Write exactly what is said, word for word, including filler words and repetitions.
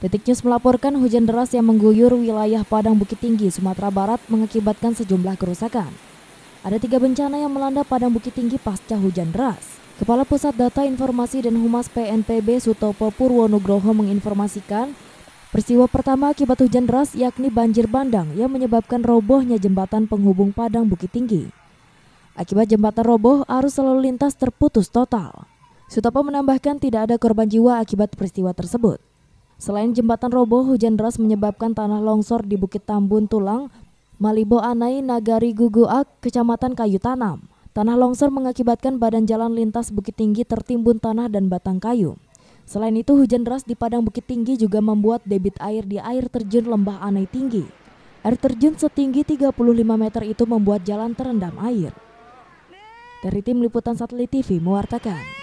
Detik News melaporkan hujan deras yang mengguyur wilayah Padang Bukit Tinggi, Sumatera Barat mengakibatkan sejumlah kerusakan. Ada tiga bencana yang melanda Padang Bukit Tinggi pasca hujan deras. Kepala Pusat Data Informasi dan Humas P N P B Sutopo Purwo Nugroho menginformasikan, peristiwa pertama akibat hujan deras yakni banjir bandang yang menyebabkan robohnya jembatan penghubung Padang Bukit Tinggi. Akibat jembatan roboh, arus lalu lintas terputus total. Sutopo menambahkan tidak ada korban jiwa akibat peristiwa tersebut. Selain jembatan roboh, hujan deras menyebabkan tanah longsor di Bukit Tambun Tulang, Malibo Anai Nagari Guguak, Kecamatan Kayu Tanam. Tanah longsor mengakibatkan badan jalan lintas Bukit Tinggi tertimbun tanah dan batang kayu. Selain itu, hujan deras di Padang Bukit Tinggi juga membuat debit air di air terjun Lembah Anai Tinggi. Air terjun setinggi tiga puluh lima meter itu membuat jalan terendam air. Dari tim liputan Satelit T V mewartakan.